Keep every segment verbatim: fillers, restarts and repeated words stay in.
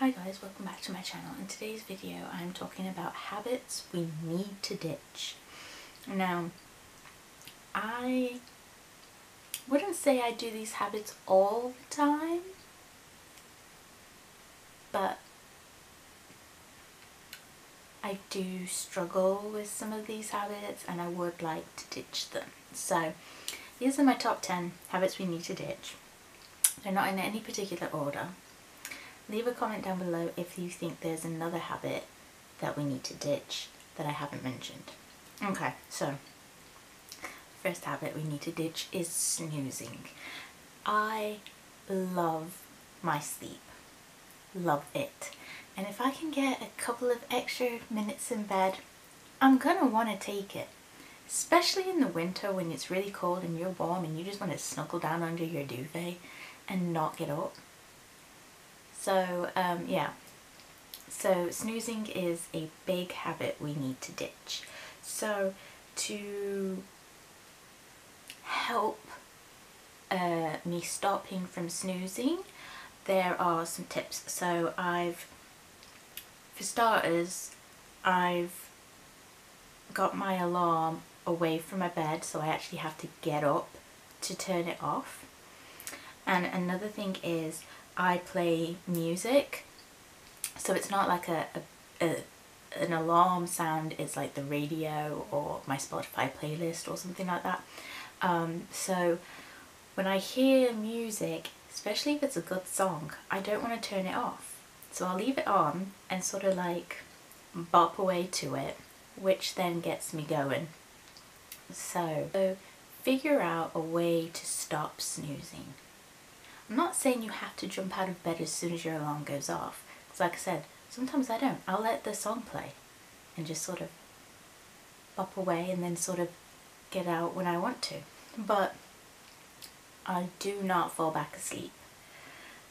Hi guys, welcome back to my channel. In today's video I'm talking about habits we need to ditch. Now I wouldn't say I do these habits all the time, but I do struggle with some of these habits and I would like to ditch them. So these are my top ten habits we need to ditch. They're not in any particular order. Leave a comment down below if you think there's another habit that we need to ditch that I haven't mentioned. Okay, so first habit we need to ditch is snoozing. I love my sleep. Love it. And if I can get a couple of extra minutes in bed, I'm gonna want to take it. Especially in the winter when it's really cold and you're warm and you just want to snuggle down under your duvet and not get up. So um, yeah, so snoozing is a big habit we need to ditch. So to help uh, me stopping from snoozing, there are some tips. So I've, for starters, I've got my alarm away from my bed, so I actually have to get up to turn it off. And another thing is, I play music, so it's not like a, a, a an alarm sound, it's like the radio or my Spotify playlist or something like that. Um, so when I hear music, especially if it's a good song, I don't want to turn it off. So I'll leave it on and sort of like bop away to it, which then gets me going. So, so figure out a way to stop snoozing. I'm not saying you have to jump out of bed as soon as your alarm goes off, because like I said, sometimes I don't. I'll let the song play and just sort of bop away and then sort of get out when I want to. But I do not fall back asleep.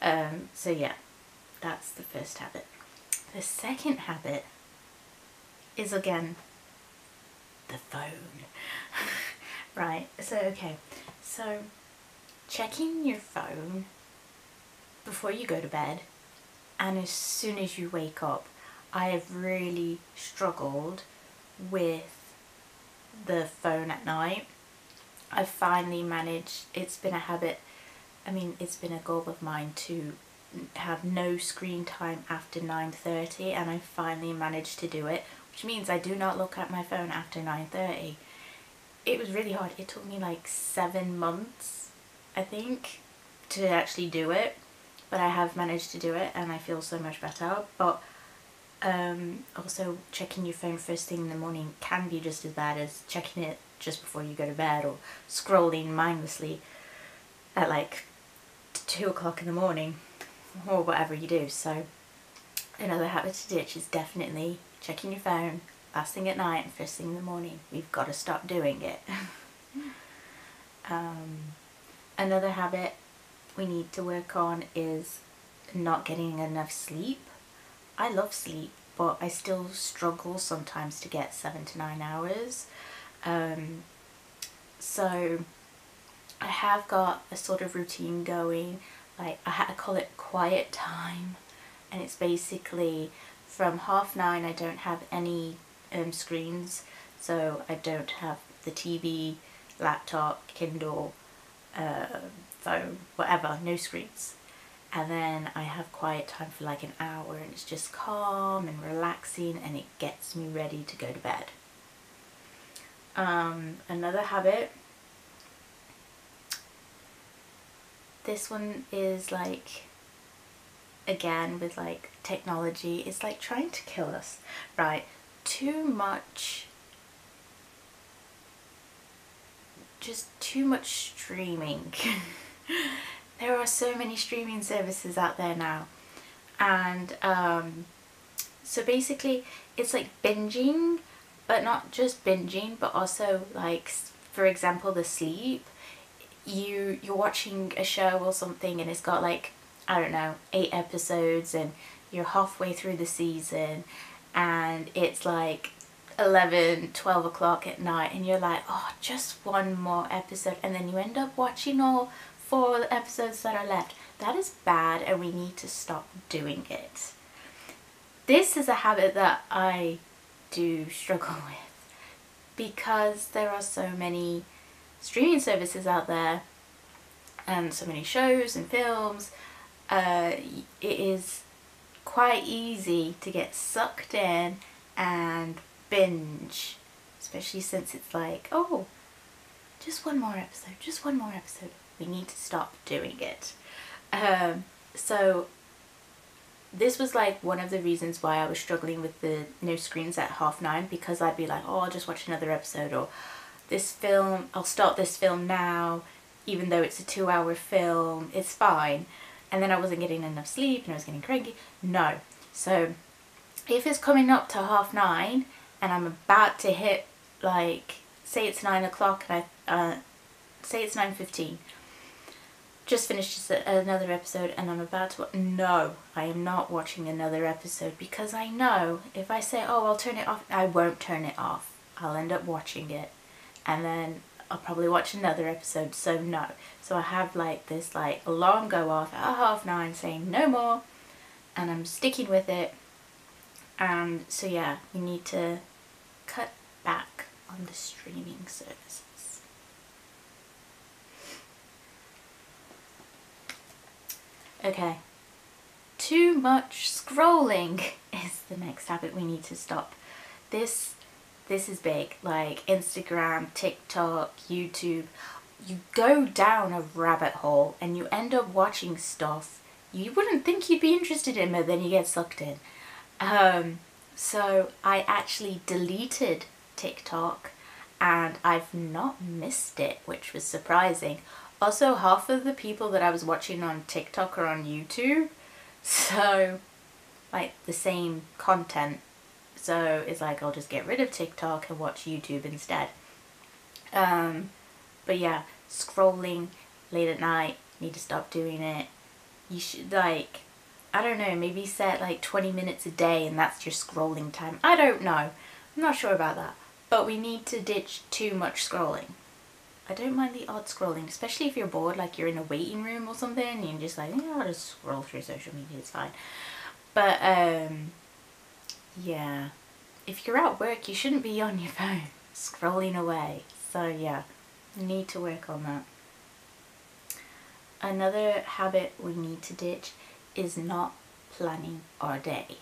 Um, so yeah, that's the first habit. The second habit is, again, the phone. Right, so okay, so checking your phone before you go to bed and as soon as you wake up. I have really struggled with the phone at night. I've finally managed, it's been a habit, I mean it's been a goal of mine to have no screen time after nine thirty, and I finally managed to do it, which means I do not look at my phone after nine thirty. It was really hard, it took me like seven months I think to actually do it, but I have managed to do it and I feel so much better. But um, also checking your phone first thing in the morning can be just as bad as checking it just before you go to bed, or scrolling mindlessly at like two o'clock in the morning or whatever you do. So another habit to ditch is definitely checking your phone last thing at night and first thing in the morning. We've got to stop doing it. um, Another habit we need to work on is not getting enough sleep. I love sleep, but I still struggle sometimes to get seven to nine hours. Um, so I have got a sort of routine going. Like I, I call it quiet time, and it's basically from half nine. I don't have any um, screens, so I don't have the T V, laptop, Kindle, Uh, phone, whatever, no screens. And then I have quiet time for like an hour, and it's just calm and relaxing, and it gets me ready to go to bed. Um, another habit, this one is like, again with like technology, it's like trying to kill us, right? Too much just too much streaming. There are so many streaming services out there now, and um, so basically it's like binging, but not just binging, but also like, for example, the sleep, you you're watching a show or something and it's got like, I don't know, eight episodes and you're halfway through the season and it's like eleven, twelve o'clock at night and you're like, oh, just one more episode, and then you end up watching all four episodes that are left. That is bad and we need to stop doing it. This is a habit that I do struggle with because there are so many streaming services out there and so many shows and films. Uh, it is quite easy to get sucked in and binge, especially since it's like, oh, just one more episode, just one more episode. We need to stop doing it. Um, so this was like one of the reasons why I was struggling with the no screens at half nine, because I'd be like, oh, I'll just watch another episode, or this film, I'll start this film now, even though it's a two hour film, it's fine. And then I wasn't getting enough sleep and I was getting cranky. No. So if it's coming up to half nine and I'm about to hit, like, say it's nine o'clock and I, uh, say it's nine fifteen, just finished another episode and I'm about to, no, I am not watching another episode, because I know if I say, oh, I'll turn it off, I won't turn it off. I'll end up watching it and then I'll probably watch another episode, so no. So I have like this like alarm go off at half nine saying no more, and I'm sticking with it. And so yeah, you need to cut back on the streaming services. Okay, too much scrolling is the next habit we need to stop. This This is big, like Instagram, TikTok, YouTube. You go down a rabbit hole and you end up watching stuff you wouldn't think you'd be interested in, but then you get sucked in. Um, so I actually deleted TikTok and I've not missed it, which was surprising. Also, half of the people that I was watching on TikTok are on YouTube, so like the same content. So it's like, I'll just get rid of TikTok and watch YouTube instead. Um, but yeah, scrolling late at night, need to stop doing it. You should, like, I don't know, maybe set like twenty minutes a day and that's your scrolling time. I don't know. I'm not sure about that. But we need to ditch too much scrolling. I don't mind the odd scrolling, especially if you're bored, like you're in a waiting room or something and you're just like, yeah, I'll just scroll through social media, it's fine. But, um... yeah, if you're at work you shouldn't be on your phone scrolling away, so yeah, need to work on that. Another habit we need to ditch is not planning our day.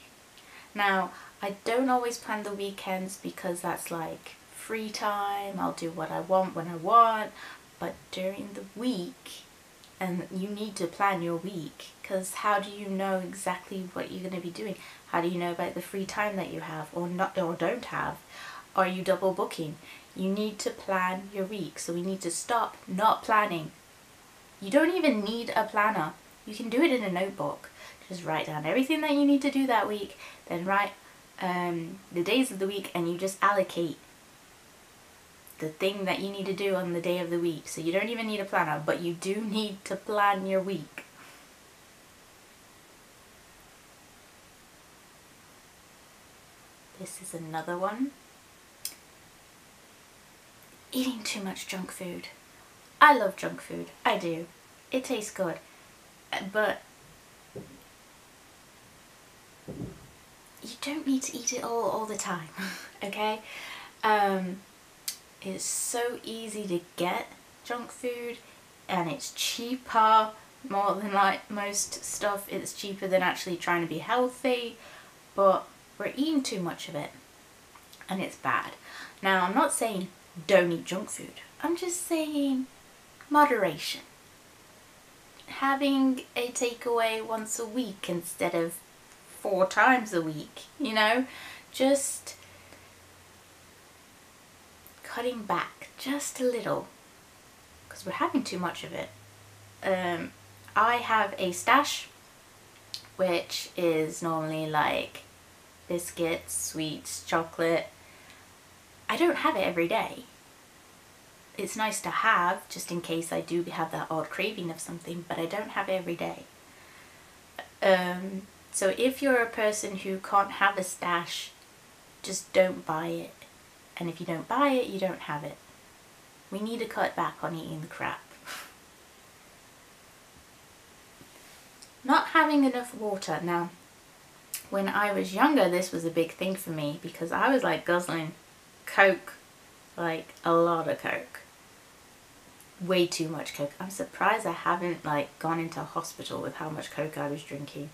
Now, I don't always plan the weekends because that's like free time, I'll do what I want when I want, but during the week, and you need to plan your week, because how do you know exactly what you're going to be doing? How do you know about the free time that you have or not, or don't have? Are you double booking? You need to plan your week. So we need to stop not planning. You don't even need a planner. You can do it in a notebook. Just write down everything that you need to do that week, then write um, the days of the week, and you just allocate the thing that you need to do on the day of the week. So you don't even need a planner, but you do need to plan your week. This is another one. Eating too much junk food. I love junk food. I do. It tastes good. But you don't need to eat it all all the time. Okay? Um, it's so easy to get junk food and it's cheaper. More than like most stuff, it's cheaper than actually trying to be healthy. But we're eating too much of it and it's bad. Now, I'm not saying don't eat junk food. I'm just saying moderation. Having a takeaway once a week instead of four times a week, you know, just cutting back just a little because we're having too much of it. Um, I have a stash, which is normally like biscuits, sweets, chocolate. I don't have it every day. It's nice to have just in case I do have that odd craving of something, but I don't have it every day. Um, so if you're a person who can't have a stash, just don't buy it. And if you don't buy it, you don't have it. We need to cut back on eating the crap. Not having enough water. Now, when I was younger, this was a big thing for me because I was like guzzling Coke, like a lot of Coke. Way too much Coke. I'm surprised I haven't like gone into hospital with how much Coke I was drinking.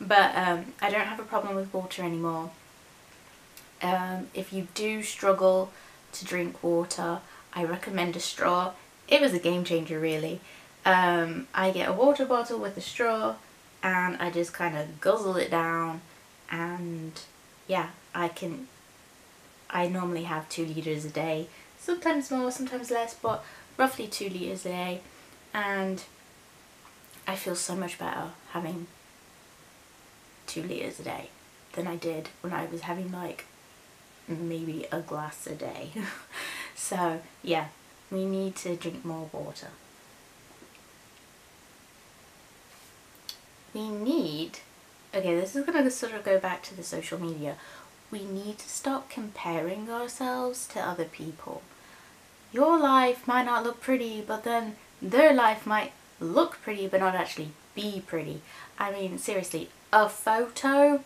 But um, I don't have a problem with water anymore. Um, if you do struggle to drink water, I recommend a straw. It was a game changer, really. Um, I get a water bottle with a straw and I just kind of guzzle it down, and yeah, I can, I normally have two litres a day, sometimes more, sometimes less, but roughly two litres a day, and I feel so much better having two litres a day than I did when I was having like maybe a glass a day. So yeah, we need to drink more water. We need, okay, this is going to sort of go back to the social media. We need to stop comparing ourselves to other people. Your life might not look pretty, but then their life might look pretty but not actually be pretty. I mean, seriously, a photo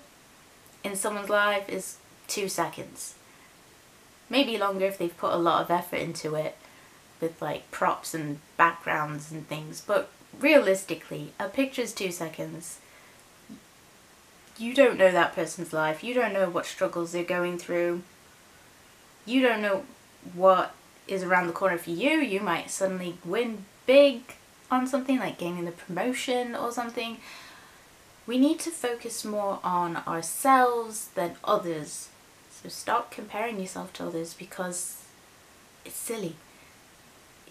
in someone's life is two seconds. Maybe longer if they've put a lot of effort into it with like props and backgrounds and things, but realistically, a picture's two seconds. You don't know that person's life. You don't know what struggles they're going through. You don't know what is around the corner for you. You might suddenly win big on something, like gaining a promotion or something. We need to focus more on ourselves than others. So stop comparing yourself to others because it's silly.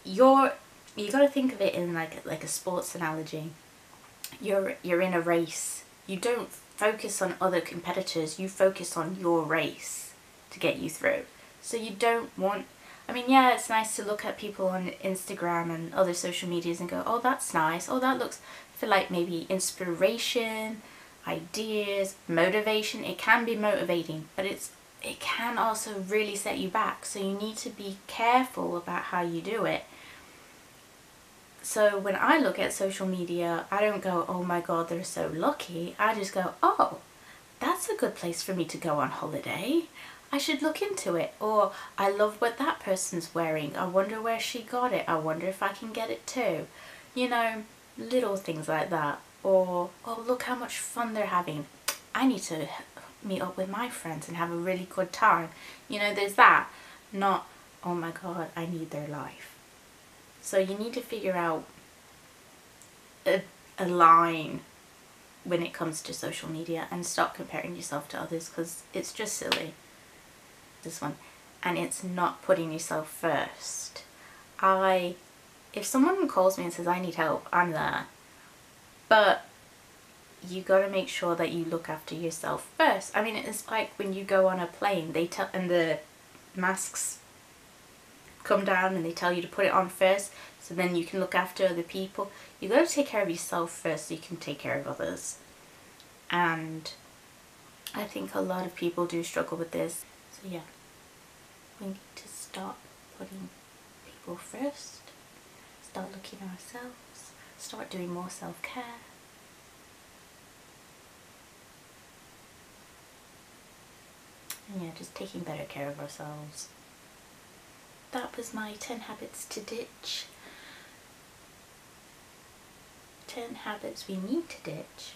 You're You got to think of it in like like a sports analogy. You're you're in a race. You don't focus on other competitors. You focus on your race to get you through. So you don't want. I mean, yeah, it's nice to look at people on Instagram and other social medias and go, oh, that's nice. Oh, that looks for like maybe inspiration, ideas, motivation. It can be motivating, but it's it can also really set you back. So you need to be careful about how you do it. So when I look at social media, I don't go, oh my god, they're so lucky. I just go, oh, that's a good place for me to go on holiday. I should look into it. Or I love what that person's wearing. I wonder where she got it. I wonder if I can get it too. You know, little things like that. Or, oh, look how much fun they're having. I need to meet up with my friends and have a really good time. You know, there's that. Not, oh my god, I need their life. So you need to figure out a, a line when it comes to social media and stop comparing yourself to others because it's just silly, this one, and it's not putting yourself first. I, if someone calls me and says I need help, I'm there, but you got to make sure that you look after yourself first. I mean, it's like when you go on a plane, they tell and the masks come down and they tell you to put it on first so then you can look after other people. You got to take care of yourself first so you can take care of others, and I think a lot of people do struggle with this. So yeah, we need to stop putting people first, start looking at ourselves, start doing more self-care. And yeah, just taking better care of ourselves. That was my ten habits to ditch. ten habits we need to ditch.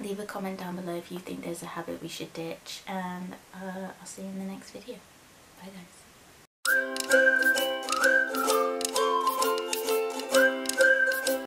Leave a comment down below if you think there's a habit we should ditch, and uh, I'll see you in the next video. Bye guys.